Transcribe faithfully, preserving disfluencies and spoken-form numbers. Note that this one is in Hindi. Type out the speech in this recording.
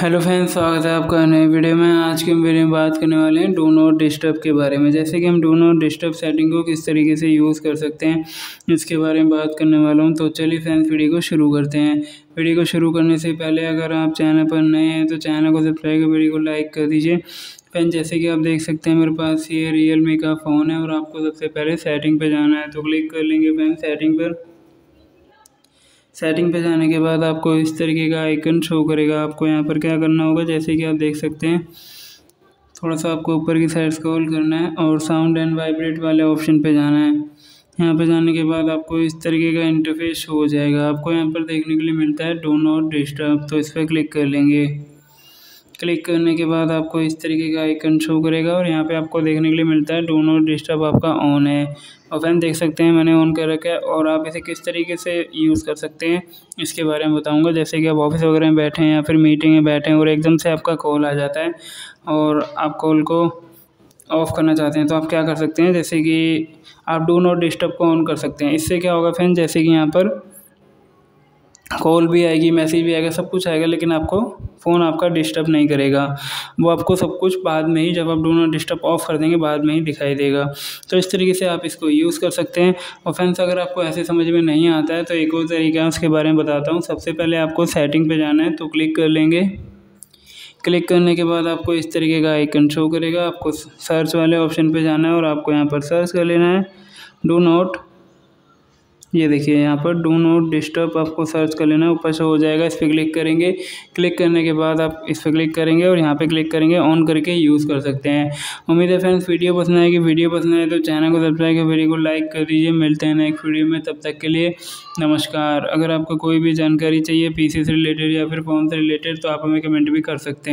हेलो फ्रेंड्स, स्वागत है आपका नए वीडियो में। आज के हम वीडियो में बात करने वाले हैं डू नॉट डिस्टर्ब के बारे में, जैसे कि हम डू नॉट डिस्टर्ब सेटिंग को किस तरीके से यूज़ कर सकते हैं इसके बारे में बात करने वाला हूं। तो चलिए फ्रेंड्स वीडियो को शुरू करते हैं। वीडियो को शुरू करने से पहले अगर आप चैनल पर नए हैं तो चैनल को सब्सक्राइब कर वीडियो को लाइक कर दीजिए। फ्रेंड जैसे कि आप देख सकते हैं मेरे पास ये रियल मी का फ़ोन है और आपको सबसे पहले सेटिंग पर जाना है, तो क्लिक कर लेंगे फ्रेंड सेटिंग पर। सेटिंग पे जाने के बाद आपको इस तरीके का आइकन शो करेगा। आपको यहाँ पर क्या करना होगा, जैसे कि आप देख सकते हैं थोड़ा सा आपको ऊपर की साइड स्क्रॉल करना है और साउंड एंड वाइब्रेट वाले ऑप्शन पे जाना है। यहाँ पे जाने के बाद आपको इस तरीके का इंटरफेस हो जाएगा। आपको यहाँ पर देखने के लिए मिलता है डू नॉट डिस्टर्ब, तो इस पर क्लिक कर लेंगे। क्लिक करने के बाद आपको इस तरीके का आइकन शो करेगा और यहाँ पे आपको देखने के लिए मिलता है डू नॉट डिस्टर्ब आपका ऑन है। और फ्रेंड देख सकते हैं मैंने ऑन कर रखा है। और आप इसे किस तरीके से यूज़ कर सकते हैं इसके बारे में बताऊंगा। जैसे कि आप ऑफिस वगैरह में बैठे हैं या फिर मीटिंग में बैठे हैं और एकदम से आपका कॉल आ जाता है और आप कॉल को ऑफ़ करना चाहते हैं, तो आप क्या कर सकते हैं, जैसे कि आप डू नॉट डिस्टर्ब को ऑन कर सकते हैं। इससे क्या होगा फ्रेंड, जैसे कि यहाँ पर कॉल भी आएगी, मैसेज भी आएगा, सब कुछ आएगा, लेकिन आपको फ़ोन आपका डिस्टर्ब नहीं करेगा। वो आपको सब कुछ बाद में ही, जब आप डू नॉट डिस्टर्ब ऑफ कर देंगे, बाद में ही दिखाई देगा। तो इस तरीके से आप इसको यूज़ कर सकते हैं। और फ्रेंड्स अगर आपको ऐसे समझ में नहीं आता है तो एक और तरीका है, उसके बारे में बताता हूँ। सबसे पहले आपको सेटिंग पे जाना है, तो क्लिक कर लेंगे। क्लिक करने के बाद आपको इस तरीके का आइकन शो करेगा। आपको सर्च वाले ऑप्शन पर जाना है और आपको यहाँ पर सर्च कर लेना है डू नॉट, ये देखिए यहाँ पर डू नॉट डिस्टर्ब आपको सर्च कर लेना है, ऊपर से हो जाएगा। इस पर क्लिक करेंगे। क्लिक करने के बाद आप इस पर क्लिक करेंगे और यहाँ पे क्लिक करेंगे, ऑन करके यूज़ कर सकते हैं। उम्मीद है फ्रेंड्स वीडियो पसंद आएगी। वीडियो पसंद आए तो चैनल को सब्सक्राइब कर वीडियो को लाइक कर दीजिए। मिलते हैं नेक्स्ट वीडियो में, तब तक के लिए नमस्कार। अगर आपको कोई भी जानकारी चाहिए पी सी से रिलेटेड या फिर फोन से रिलेटेड तो आप हमें कमेंट भी कर सकते हैं।